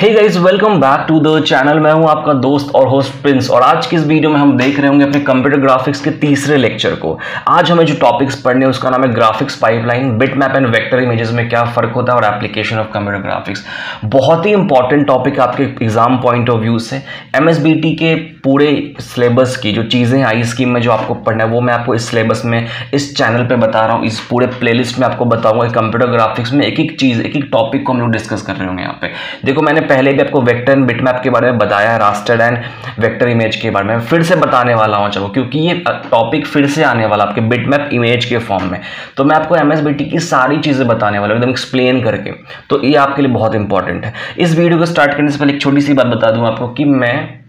Hey guys welcome back to the channel. मैं हूं आपका दोस्त और होस्ट प्रिंस, और आज की इस वीडियो में हम देख रहे होंगे अपने कंप्यूटर ग्राफिक्स के तीसरे लेक्चर को। आज हमें जो टॉपिक्स पढ़ने हैं उसका नाम है graphics pipeline, bitmap and vector images में क्या फ़र्क होता है और एप्लीकेशन ऑफ कंप्यूटर ग्राफिक्स। बहुत ही इंपॉर्टेंट टॉपिक आपके एग्जाम पॉइंट ऑफ व्यू से। MSBTE के पूरे सिलेबस की जो चीज़ें आई स्कीम में जो आपको पढ़ना है वो मैं आपको इस सिलेबस में इस चैनल पर बता रहा हूँ। इस पूरे प्लेलिस्ट में आपको बताऊँगा कंप्यूटर ग्राफिक्स में एक एक चीज़, एक एक टॉपिक को हम लोग डिस्कस कर रहे होंगे। यहाँ पे देखो, मैंने पहले भी आपको वेक्टर एंड बिटमैप के बारे में बताया है, रास्टर एंड वेक्टर इमेज के बारे में फिर से बताने वाला हूँ। चलो, क्योंकि ये टॉपिक फिर से आने वाला आपके बिटमैप इमेज के फॉर्म में, तो मैं आपको MSBTE की सारी चीज़ें बताने वाला हूँ एकदम एक्सप्लेन करके। तो ये आपके लिए बहुत इंपॉर्टेंट है। इस वीडियो को स्टार्ट करने से पहले एक छोटी सी बात बता दूँ आपको कि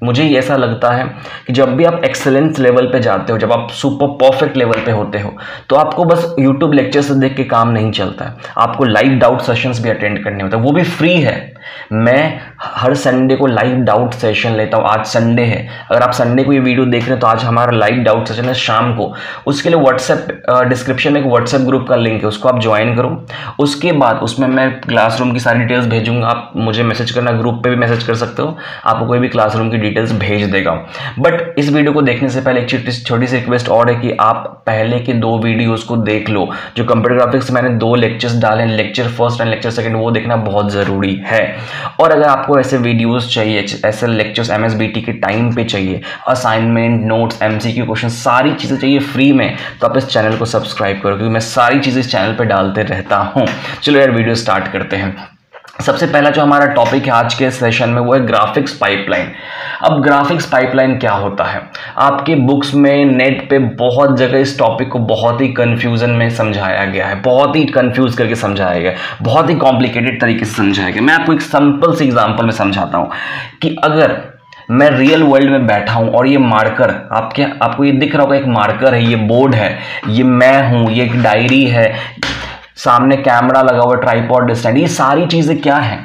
मुझे ये ऐसा लगता है कि जब भी आप एक्सेलेंस लेवल पे जाते हो, जब आप सुपर परफेक्ट लेवल पे होते हो, तो आपको बस यूट्यूब लेक्चर से देख के काम नहीं चलता है, आपको लाइव डाउट सेशंस भी अटेंड करने होते हैं, वो भी फ्री है। मैं हर संडे को लाइव डाउट सेशन लेता हूँ। आज संडे है, अगर आप संडे को ये वीडियो देख रहे हैं तो आज हमारा लाइव डाउट सेशन है शाम को। उसके लिए व्हाट्सएप डिस्क्रिप्शन में एक व्हाट्सएप ग्रुप का लिंक है, उसको आप ज्वाइन करो। उसके बाद उसमें मैं क्लासरूम की सारी डिटेल्स भेजूँगा। आप मुझे मैसेज करना, ग्रुप पर भी मैसेज कर सकते हो, आपको कोई भी क्लासरूम की डिटेल्स भेज देगा। बट इस वीडियो को देखने से पहले एक छोटी सी रिक्वेस्ट और है कि आप पहले के दो वीडियोस को देख लो। जो कंप्यूटर ग्राफिक्स मैंने दो लेक्चर्स डाले हैं, lecture first and lecture second, वो देखना बहुत ज़रूरी है। और अगर आपको ऐसे वीडियोस चाहिए, ऐसे लेक्चर्स MSBTE के टाइम पे चाहिए, असाइनमेंट, नोट्स, MCQ क्वेश्चन, सारी चीज़ें चाहिए फ्री में, तो आप इस चैनल को सब्सक्राइब करो, क्योंकि मैं सारी चीज़ें इस चैनल पर डालते रहता हूँ। चलो यार, वीडियो स्टार्ट करते हैं। सबसे पहला जो हमारा टॉपिक है आज के सेशन में वो है ग्राफिक्स पाइपलाइन। अब ग्राफिक्स पाइपलाइन क्या होता है? आपके बुक्स में, नेट पे बहुत जगह इस टॉपिक को बहुत ही कन्फ्यूज़न में समझाया गया है, बहुत ही कन्फ्यूज़ करके समझाया गया है, बहुत ही कॉम्प्लिकेटेड तरीके से समझाया गया। मैं आपको एक सिंपल से एग्जांपल में समझाता हूँ कि अगर मैं रियल वर्ल्ड में बैठा हूँ और ये मार्कर आपको ये दिख रहा होगा, एक मार्कर है, ये बोर्ड है, ये मैं हूँ, ये एक डायरी है, सामने कैमरा लगा हुआ, ट्राइपॉड स्टैंड, ये सारी चीज़ें क्या हैं?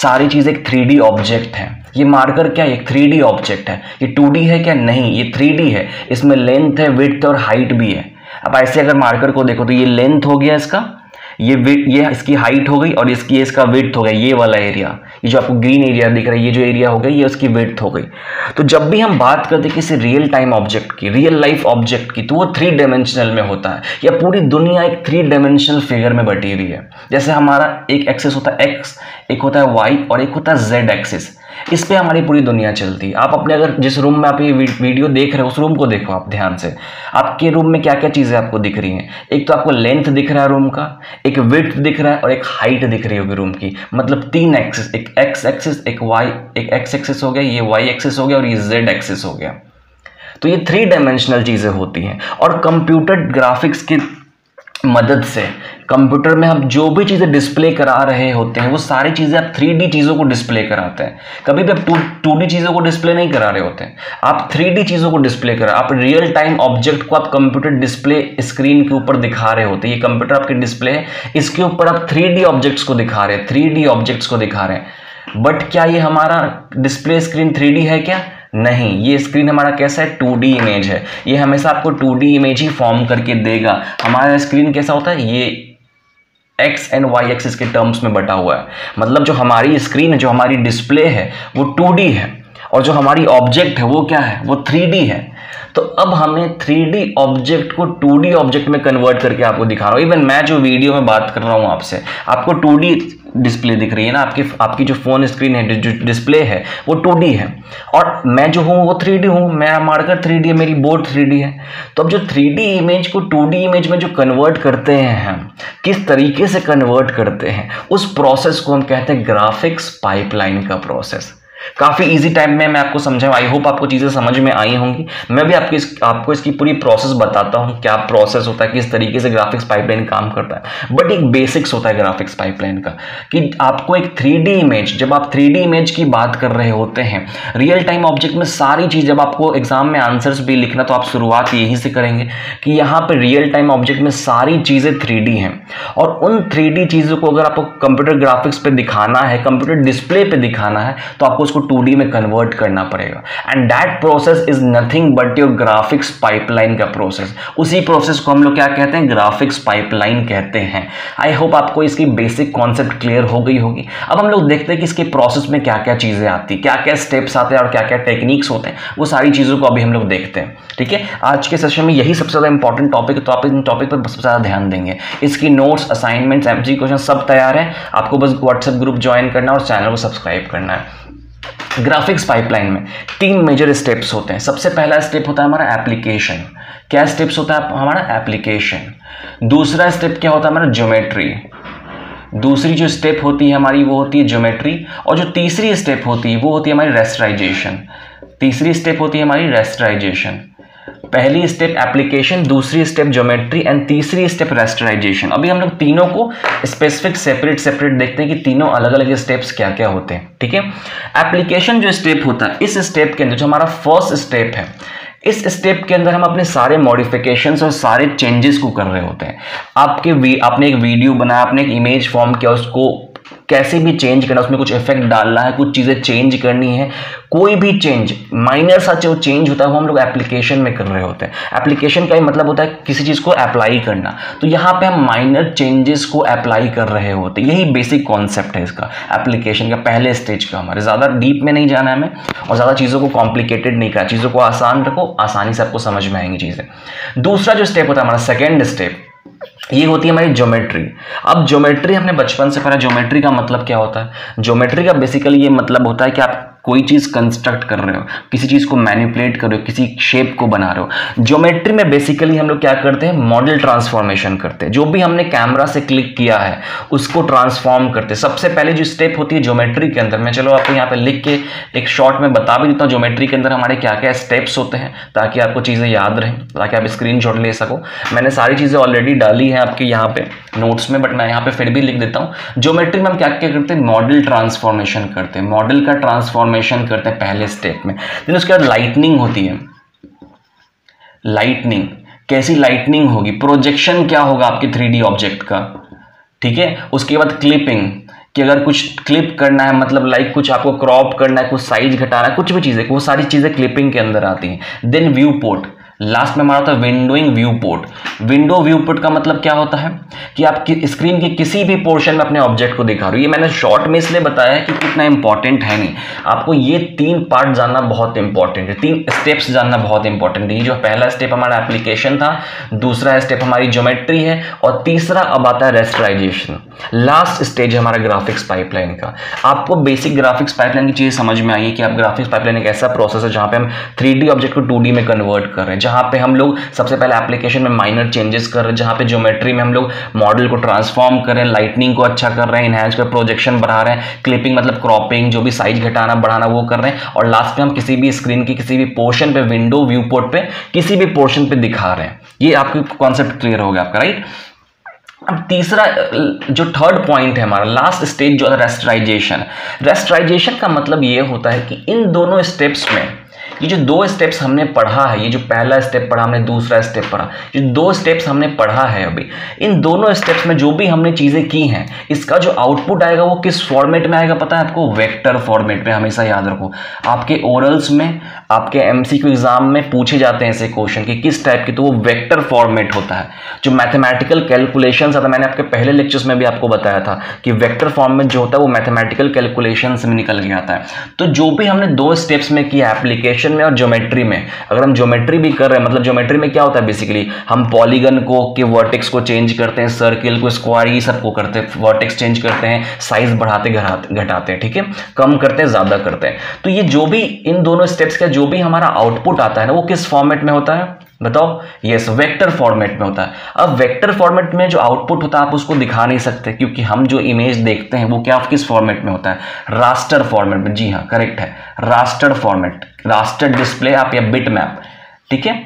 सारी चीज़ें एक 3D ऑब्जेक्ट है। ये मार्कर क्या है? एक 3D ऑब्जेक्ट है। ये 2D है क्या? नहीं, ये 3D है। इसमें लेंथ है, विड्थ और हाइट भी है। अब ऐसे अगर मार्कर को देखो तो ये लेंथ हो गया इसका, ये इसकी हाइट हो गई, और इसकी इसका विड्थ हो गया। ये वाला एरिया, ये जो आपको ग्रीन एरिया दिख रहा है, ये जो एरिया हो गया ये उसकी विड्थ हो गई। तो जब भी हम बात करते हैं किसी रियल टाइम ऑब्जेक्ट की, रियल लाइफ ऑब्जेक्ट की, तो वो 3 डायमेंशनल में होता है, या पूरी दुनिया एक 3 डायमेंशनल फिगर में बटी हुई है। जैसे हमारा एक एक्सेस होता है एक्स, एक होता है वाई और एक होता है जेड एक्सेस। इस पे हमारी पूरी दुनिया चलती है। आप अपने, अगर जिस रूम में आप ये वीडियो देख रहे हो उस रूम को देखो आप ध्यान से, आपके रूम में क्या क्या चीज़ें आपको दिख रही हैं। एक तो आपको लेंथ दिख रहा है रूम का, एक विड्थ दिख रहा है और एक हाइट दिख रही होगी रूम की। मतलब 3 एक्सेस, एक एक्स एक्सेस, एक वाई, एक एक्स एक्सेस हो गया, ये वाई एक्सेस हो गया और ये जेड एक्सेस हो गया। तो ये 3 डायमेंशनल चीज़ें होती हैं। और कंप्यूटर ग्राफिक्स की मदद से कंप्यूटर में हम जो भी चीज़ें डिस्प्ले करा रहे होते हैं वो सारी चीज़ें आप 3D चीज़ों को डिस्प्ले कराते हैं। कभी भी आप 2D चीज़ों को डिस्प्ले नहीं करा रहे होते हैं, आप 3D चीज़ों को डिस्प्ले करा, आप रियल टाइम ऑब्जेक्ट को आप कंप्यूटर डिस्प्ले स्क्रीन के ऊपर दिखा रहे होते हैं। ये कंप्यूटर आपके डिस्प्ले है, इसके ऊपर आप 3D ऑब्जेक्ट्स को दिखा रहे हैं, 3D ऑब्जेक्ट्स को दिखा रहे हैं। बट क्या ये हमारा डिस्प्ले स्क्रीन 3D है क्या? नहीं, ये स्क्रीन हमारा कैसा है? 2D इमेज है। ये हमेशा आपको 2D इमेज ही फॉर्म करके देगा। हमारा स्क्रीन कैसा होता है? ये एक्स एंड वाई एक्सिस के टर्म्स में बटा हुआ है। मतलब जो हमारी स्क्रीन है, जो हमारी डिस्प्ले है, वो 2D है, और जो हमारी ऑब्जेक्ट है वो क्या है? वो 3D है। तो अब हमें 3D ऑब्जेक्ट को 2D ऑब्जेक्ट में कन्वर्ट करके आपको दिखा रहा हूँ। इवन मैं जो वीडियो में बात कर रहा हूँ आपसे, आपको 2D डिस्प्ले दिख रही है ना, आपकी जो फ़ोन स्क्रीन है, जो डिस्प्ले है वो 2D है, और मैं जो हूँ वो 3D हूँ। मेरा मार्कर 3D है, मेरी बोर्ड 3D है। तो अब जो 3D इमेज को 2D इमेज में जो कन्वर्ट करते हैं हम, किस तरीके से कन्वर्ट करते हैं, उस प्रोसेस को हम कहते हैं ग्राफिक्स पाइपलाइन का प्रोसेस। काफ़ी इजी टाइम में मैं आपको समझाऊँ। आई होप आपको चीज़ें समझ में आई होंगी। मैं भी आपको इसकी पूरी प्रोसेस बताता हूँ, क्या प्रोसेस होता है, किस तरीके से ग्राफिक्स पाइपलाइन काम करता है। बट एक बेसिक्स होता है ग्राफिक्स पाइपलाइन का कि आपको एक 3D इमेज, जब आप 3D इमेज की बात कर रहे होते हैं रियल टाइम ऑब्जेक्ट में, सारी चीज़, जब आपको एग्जाम में आंसर्स भी लिखना तो आप शुरुआत यहीं से करेंगे कि यहाँ पर रियल टाइम ऑब्जेक्ट में सारी चीज़ें 3D हैं, और उन 3D चीज़ों को अगर आपको कंप्यूटर ग्राफिक्स पर दिखाना है, कंप्यूटर डिस्प्ले पर दिखाना है, तो आपको उसको 2D में कन्वर्ट करना पड़ेगा, and that process is nothing but your graphics pipeline का प्रोसेस। उसी प्रोसेस को हम लोग क्या कहते हैं, ग्राफिक्स पाइपलाइन कहते हैं। आई होप आपको इसकी बेसिक कॉन्सेप्ट क्लियर हो गई होगी। अब हम लोग देखते हैं कि इसके प्रोसेस में क्या क्या चीज़ें आती, क्या क्या स्टेप्स आते हैं और क्या क्या टेक्निक्स होते हैं, वो सारी चीज़ों को अभी हम लोग देखते हैं। ठीक है, आज के सेशन में यही सबसे ज़्यादा इंपॉर्टेंट टॉपिक है, तो आप इन टॉपिक पर सबसे ज़्यादा ध्यान देंगे। इसकी नोट्स, असाइनमेंट्स, एमसीक्यू क्वेश्चन सब तैयार है, आपको बस व्हाट्सएप ग्रुप ज्वाइन करना और चैनल को सब्सक्राइब करना है। ग्राफिक्स पाइपलाइन में 3 मेजर स्टेप्स होते हैं। सबसे पहला स्टेप होता है हमारा एप्लीकेशन। क्या स्टेप्स होता है हमारा एप्लीकेशन। दूसरा स्टेप क्या होता है हमारा ज्योमेट्री। दूसरी जो स्टेप होती है हमारी वो होती है ज्योमेट्री, और जो तीसरी स्टेप होती है वो होती है हमारी रेस्टराइजेशन। तीसरी स्टेप होती है हमारी रेस्टराइजेशन। पहली स्टेप एप्लीकेशन, दूसरी स्टेप ज्योमेट्री एंड तीसरी स्टेप रेस्टराइजेशन। अभी हम लोग तीनों को स्पेसिफिक सेपरेट देखते हैं कि तीनों अलग अलग स्टेप्स क्या क्या होते हैं। ठीक है, एप्लीकेशन जो स्टेप होता है, इस स्टेप के अंदर जो हमारा फर्स्ट स्टेप है, इस स्टेप के अंदर हम अपने सारे मॉडिफिकेशंस और सारे चेंजेस को कर रहे होते हैं। आपने एक वीडियो बनाया, आपने एक इमेज फॉर्म किया, उसको कैसे भी चेंज करना, उसमें कुछ इफेक्ट डालना है, कुछ चीज़ें चेंज करनी है, कोई भी चेंज माइनर सा जो चेंज होता है वो हम लोग एप्लीकेशन में कर रहे होते हैं। एप्लीकेशन का ही मतलब होता है किसी चीज़ को अप्लाई करना, तो यहाँ पे हम माइनर चेंजेस को अप्लाई कर रहे होते हैं। यही बेसिक कॉन्सेप्ट है इसका, एप्लीकेशन का पहले स्टेज का। हमारे ज़्यादा डीप में नहीं जाना है हमें, और ज़्यादा चीज़ों को कॉम्प्लिकेटेड नहीं करना, चीज़ों को आसान रखो, आसानी से आपको समझ में आएंगी चीज़ें। दूसरा जो स्टेप होता है हमारा सेकेंड स्टेप, ये होती है हमारी ज्योमेट्री। अब ज्योमेट्री हमने बचपन से पढ़ा, ज्योमेट्री का मतलब क्या होता है। ज्योमेट्री का बेसिकली ये मतलब होता है कि आप कोई चीज़ कंस्ट्रक्ट कर रहे हो, किसी चीज़ को मैनिपुलेट कर रहे हो, किसी शेप को बना रहे हो। ज्योमेट्री में बेसिकली हम लोग क्या करते हैं, मॉडल ट्रांसफॉर्मेशन करते हैं। जो भी हमने कैमरा से क्लिक किया है उसको ट्रांसफॉर्म करते हैं। सबसे पहले जो स्टेप होती है ज्योमेट्री के अंदर, मैं चलो आपको यहाँ पे लिख के एक शॉर्ट में बता भी देता हूँ ज्योमेट्री के अंदर हमारे क्या क्या स्टेप्स होते हैं, ताकि आपको चीज़ें याद रहें, ताकि आप स्क्रीनशॉट ले सको। मैंने सारी चीज़ें ऑलरेडी डाली हैं आपके यहाँ पे नोट्स में, बट मैं यहाँ पे फिर भी लिख देता हूँ। ज्योमेट्री में हम क्या क्या करते हैं, मॉडल ट्रांसफॉर्मेशन करते हैं, मॉडल का ट्रांसफॉर्मेशन करते हैं पहले स्टेप में। फिर उसके बाद लाइटनिंग होती है। लाइटनिंग कैसी लाइटनिंग होगी, प्रोजेक्शन क्या होगा आपके 3D ऑब्जेक्ट का। ठीक है, उसके बाद क्लिपिंग, कि अगर कुछ क्लिप करना है, मतलब लाइक कुछ आपको क्रॉप करना है, कुछ साइज घटाना है, कुछ भी चीज़ें, वो सारी चीज़ें क्लिपिंग के अंदर आती हैं। देन व्यू पोर्ट, लास्ट में हमारा होता है windowing view port. View port का मतलब क्या होता है कि आप स्क्रीन के किसी भी पोर्शन में अपने ऑब्जेक्ट को दिखा रहे हो। ये मैंने शॉर्ट में इसलिए बताया है कि कितना इंपॉर्टेंट है। नहीं, आपको ये 3 पार्ट जानना बहुत इंपॉर्टेंट है, 3 स्टेप्स जानना बहुत इंपॉर्टेंट है। ये जो पहला स्टेप हमारा एप्लीकेशन था, दूसरा स्टेप हमारी ज्योमेट्री है, और तीसरा अब आता है रेस्टराइजेशन। लास्ट स्टेज है हमारा ग्राफिक्स पाइपलाइन का। आपको बेसिक ग्राफिक्स पाइपलाइन की चीज़ समझ में आई है कि आप ग्राफिक्स पाइपलाइन एक ऐसा प्रोसेस है जहाँ पे हम 3D ऑब्जेक्ट को 2D में कन्वर्ट कर रहे हैं, जहाँ पे हम लोग सबसे पहले एप्लीकेशन में माइनर चेंजेस कर रहे हैं, जहाँ पे ज्योमेट्री में हम लोग मॉडल को ट्रांसफॉर्म कर रहे हैं, लाइटनिंग को अच्छा कर रहे हैं, इनहैंस कर प्रोजेक्शन बढ़ा रहे हैं, क्लिपिंग मतलब क्रॉपिंग, जो भी साइज घटाना बढ़ाना वो कर रहे हैं, और लास्ट में हम किसी भी स्क्रीन के किसी भी पोर्शन पे, विंडो व्यू पोर्ट पे, किसी भी पोर्शन पे दिखा रहे हैं। ये आपको कॉन्सेप्ट क्लियर हो गया आपका, राइट। अब तीसरा जो थर्ड पॉइंट है हमारा, लास्ट स्टेज जो है रेस्टराइजेशन। रेस्टराइजेशन का मतलब ये होता है कि इन दोनों स्टेप्स में, ये जो 2 स्टेप्स हमने पढ़ा है, ये जो पहला स्टेप पढ़ा हमने, दूसरा स्टेप पढ़ा, ये 2 स्टेप्स हमने पढ़ा है अभी, इन दोनों स्टेप्स में जो भी हमने चीज़ें की हैं, इसका जो आउटपुट आएगा वो किस फॉर्मेट में आएगा पता है आपको, वेक्टर फॉर्मेट में। हमेशा याद रखो, आपके ओरल्स में, आपके एमसीक्यू एग्जाम में पूछे जाते हैं ऐसे क्वेश्चन कि किस टाइप के, तो वो वेक्टर फॉर्मेट होता है। जो मैथमेटिकल कैलकुलेशंस आता, मैंने आपके पहले लेक्चर्स में भी आपको बताया था कि वेक्टर फॉर्मेट जो होता है वो मैथमेटिकल कैलकुलेशंस में निकल के आता है। तो जो भी हमने 2 स्टेप्स में किया, एप्लीकेशन में और ज्योमेट्री में, अगर हम ज्योमेट्री भी कर रहे हैं, मतलब ज्योमेट्री में क्या होता है बेसिकली, हम पॉलीगन को के वर्टेक्स को चेंज करते हैं, सर्किल को, स्क्वायर, ये सबको करते हैं, वर्टेक्स चेंज करते हैं, साइज बढ़ाते घटाते हैं, ठीक है, कम करते हैं ज्यादा करते हैं। तो ये जो भी इन दोनों स्टेप्स का जो भी हमारा आउटपुट आता है ना, वो किस फॉर्मेट में होता है बताओ, यस वेक्टर फॉर्मेट में होता है। अब वेक्टर फॉर्मेट में जो आउटपुट होता है आप उसको दिखा नहीं सकते, क्योंकि हम जो इमेज देखते हैं वो क्या किस फॉर्मेट में होता है, रास्टर फॉर्मेट में। जी हाँ, करेक्ट है, रास्टर फॉर्मेट, रास्टर डिस्प्ले आप, या बिट मैप। ठीक है,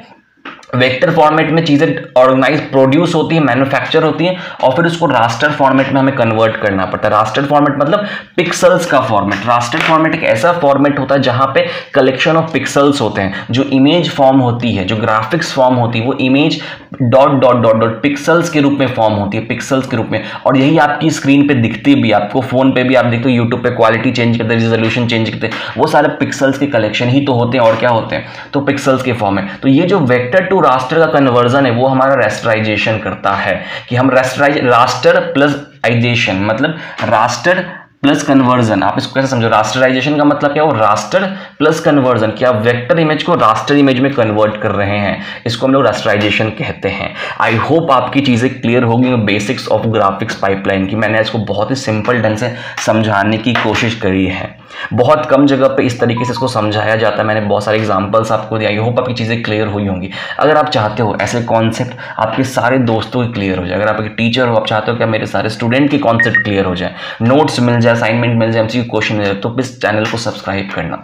वेक्टर फॉर्मेट में चीज़ें ऑर्गेनाइज प्रोड्यूस होती है, मैन्युफैक्चर होती है और फिर उसको रास्टर फॉर्मेट में हमें कन्वर्ट करना पड़ता है। रास्टर फॉर्मेट मतलब पिक्सल्स का फॉर्मेट। रास्टर फॉर्मेट एक ऐसा फॉर्मेट होता है जहाँ पे कलेक्शन ऑफ पिक्सल्स होते हैं। जो इमेज फॉर्म होती है, जो ग्राफिक्स फॉर्म होती है, वो image dot dot dot dot pixels के रूप में फॉर्म होती है, पिक्सल्स के रूप में। और यही आपकी स्क्रीन पर दिखती भी, आपको फ़ोन पर भी आप देखते हो, यूट्यूब पर क्वालिटी चेंज करते हैं, रिजोल्यूशन चेंज करते हैं, वो सारे पिक्सल्स के कलेक्शन ही तो होते हैं और क्या होते हैं, तो पिक्सल्स के फॉर्म है। तो ये जो वेक्टर टू रास्टर का कन्वर्जन है वो हमारा रास्टराइजेशन करता है कि हम रास्टर प्लस आइजेशन, मतलब रास्टर प्लस कन्वर्जन। आप इसको कैसे समझो, रास्टराइजेशन का मतलब क्या हो, रास्टर प्लस कन्वर्जन, कि आप वेक्टर इमेज को रास्टर इमेज में कन्वर्ट कर रहे हैं, इसको हम लोग रास्टराइजेशन कहते हैं। आई होप आपकी चीज़ें क्लियर होगी बेसिक्स ऑफ ग्राफिक्स पाइपलाइन की। मैंने इसको बहुत ही सिंपल ढंग से समझाने की कोशिश करी है, बहुत कम जगह पे इस तरीके से इसको समझाया जाता है। मैंने बहुत सारे एग्जांपल्स आपको दिए, आई होप आपकी चीज़ें क्लियर हुई होंगी। अगर आप चाहते हो ऐसे कॉन्सेप्ट आपके सारे दोस्तों के क्लियर हो जाए, अगर आप एक टीचर हो, आप चाहते हो कि मेरे सारे स्टूडेंट के कॉन्सेप्ट क्लियर हो जाए, नोट्स मिल जाए, असाइनमेंट मिल जाए, एमसीक्यू क्वेश्चन मिल जाए, तो इस चैनल को सब्सक्राइब करना।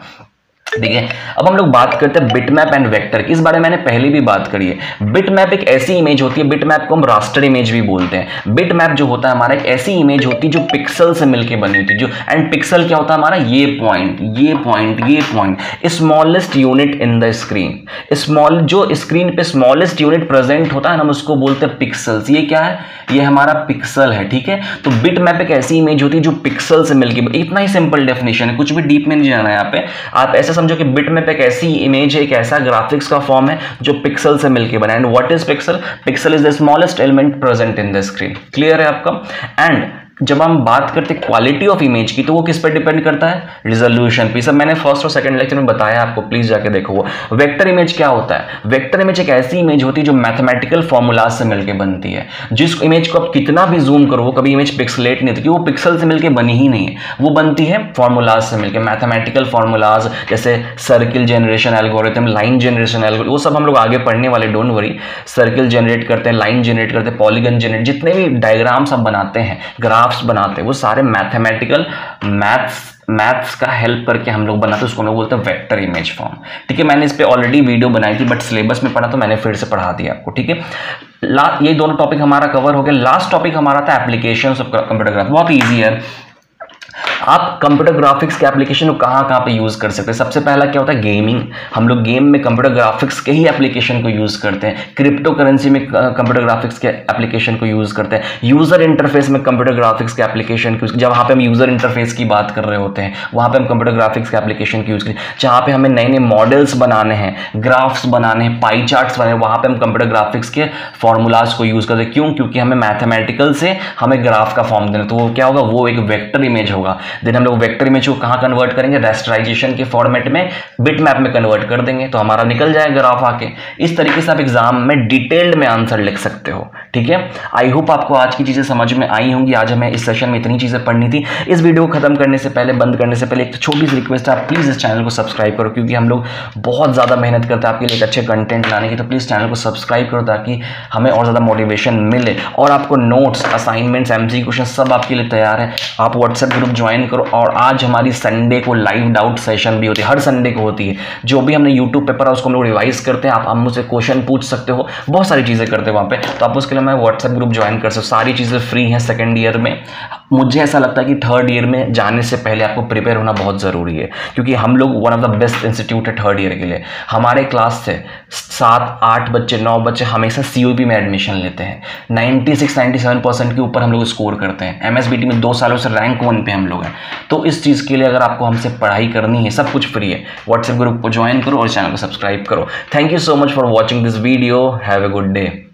ठीक है, अब हम लोग बात करते हैं बिटमैप एंड वेक्टर की। इस बारे में मैंने पहले भी बात करी है। बिटमैप एक ऐसी इमेज होती है, बिटमैप को हम रास्टर इमेज भी बोलते हैं। बिटमैप जो होता है हमारा, एक ऐसी इमेज होती है जो पिक्सल से मिलके बनी होती है। जो एंड पिक्सल क्या होता है हमारा, ये पॉइंट, ये पॉइंट, ये point, smallest unit in the screen. Small, जो स्क्रीन पे स्मॉलेस्ट यूनिट प्रेजेंट होता है हम उसको बोलते हैं पिक्सल्स। ये क्या है, ये हमारा पिक्सल है। ठीक है, तो बिटमैप एक ऐसी इमेज होती है जो पिक्सल से मिलके, इतना ही सिंपल डेफिनेशन है, कुछ भी डीप में नहीं जाना है यहाँ पे। आप ऐसे समझो कि बिटमैप एक ऐसी इमेज है, एक ऐसा ग्राफिक्स का फॉर्म है जो पिक्सल से मिलके बना है। And what is pixel, pixel is the smallest element present in the screen. Clear है आपका। एंड जब हम बात करते हैं क्वालिटी ऑफ इमेज की, तो वो किस पर डिपेंड करता है, रिजोल्यूशन पे। सब मैंने फर्स्ट और सेकंड लेक्चर में बताया आपको, प्लीज जाके देखो। वो वेक्टर इमेज क्या होता है, वेक्टर इमेज एक ऐसी इमेज होती है जो मैथमेटिकल फॉर्मूलाज से मिलके बनती है। जिस इमेज को आप कितना भी जूम करो वो कभी इमेज पिक्सलेट नहीं होती, क्योंकि वो पिक्सल से मिलकर बनी ही नहीं है, वो बनती है फॉर्मूलाज से मिलकर। मैथमेटिकल फॉर्मूलाज जैसे circle generation algorithm, line generation algorithm, वो सब हम लोग आगे पढ़ने वाले, डोंट वरी। सर्किल जनरेट करते हैं, लाइन जनरेट करते हैं, पॉलीगन जनरेट, जितने भी डायग्राम्स हम बनाते हैं, ग्राफ्स बनाते हैं, वो सारे मैथमेटिकल मैथ्स का हेल्प करके हम लोग बनाते हैं, उसको हम लोग बोलते हैं वेक्टर इमेज फॉर्म। ठीक है, मैंने इस पे ऑलरेडी वीडियो बनाई थी, बट सिलेबस में पढ़ा तो मैंने फिर से पढ़ा दिया आपको। ठीक है, ये दोनों टॉपिक हमारा कवर हो गया। लास्ट टॉपिक हमारा था एप्लीकेशंस ऑफ कंप्यूटर ग्राफिक्स। बहुत ईजी है, आप कंप्यूटर ग्राफिक्स के एप्लीकेशन को कहाँ पे यूज़ कर सकते हैं। सबसे पहला क्या होता है, गेमिंग। हम लोग गेम में कंप्यूटर ग्राफिक्स के ही एप्लीकेशन को यूज़ करते हैं। क्रिप्टो करेंसी में कंप्यूटर ग्राफिक्स के एप्लीकेशन को यूज़ करते हैं। यूज़र इंटरफेस में कंप्यूटर ग्राफिक्स के एप्लीकेशन को, जब वहाँ पे हम यूज़र इंटरफेस की बात कर रहे होते हैं, वहाँ पर हम कंप्यूटर ग्राफिक्स के एप्लीकेशन की यूज़ करते हैं। जहाँ पर हमें नए नए मॉडल्स बनाने हैं, ग्राफ्स बनाने हैं, पाई चार्ट्स बनाने हैं, वहाँ पर हम कंप्यूटर ग्राफिक्स के फॉर्मूलाज को यूज़ करते हैं। क्यों, क्योंकि हमें मैथमेटिकल से हमें ग्राफ का फॉर्म देना, तो वो क्या होगा, वो एक वेक्टर इमेज होगा। देन हम लोग वेक्टर इमेज को कहां कन्वर्ट करेंगे, रास्टराइजेशन के फॉर्मेट में, बिटमैप में कन्वर्ट कर देंगे, तो हमारा निकल जाएगा ग्राफ आके। इस तरीके से आप एग्जाम में डिटेल्ड में आंसर लिख सकते हो। ठीक है, आई होप आपको आज की चीजें समझ में आई होंगी। आज हमें इस सेशन में इतनी चीजें पढ़नी थी। इस वीडियो को खत्म करने से पहले, बंद करने से पहले, एक छोटी सी रिक्वेस्ट है, आप प्लीज इस चैनल को सब्सक्राइब करो, क्योंकि हम लोग बहुत ज्यादा मेहनत करते हैं आपके लिए अच्छे कंटेंट लाने की। तो प्लीज चैनल को सब्सक्राइब करो ताकि हमें और ज्यादा मोटिवेशन मिले। और आपको नोट्स, असाइनमेंट्स, एमसीक्यू क्वेश्चन सब आपके लिए तैयार है। आप व्हाट्सएप ग्रुप ज्वाइन करो। और आज हमारी संडे को लाइव डाउट सेशन भी होती है, हर संडे को होती है। जो भी हमने यूट्यूब पेपर है उसको हम लोग रिवाइज करते हैं। आप मुझसे क्वेश्चन पूछ सकते हो, बहुत सारी चीज़ें करते हो वहाँ पे, तो आप उसके लिए हमारे व्हाट्सएप ग्रुप ज्वाइन कर सकते हो। सारी चीज़ें फ्री हैं। सेकेंड ईयर में मुझे ऐसा लगता है कि थर्ड ईयर में जाने से पहले आपको प्रिपेयर होना बहुत ज़रूरी है, क्योंकि हम लोग one of the best institute है थर्ड ईयर के लिए। हमारे क्लास से 7-8 बच्चे, 9 बच्चे हमेशा COP में एडमिशन लेते हैं। 96-97% के ऊपर हम लोग स्कोर करते हैं। MSBTE में 2 सालों से रैंक 1 पे हम लोग हैं। तो इस चीज़ के लिए अगर आपको हमसे पढ़ाई करनी है, सब कुछ फ्री है। व्हाट्सएप ग्रुप को ज्वाइन करो और चैनल को सब्सक्राइब करो। Thank you so much for watching this video. Have a good day.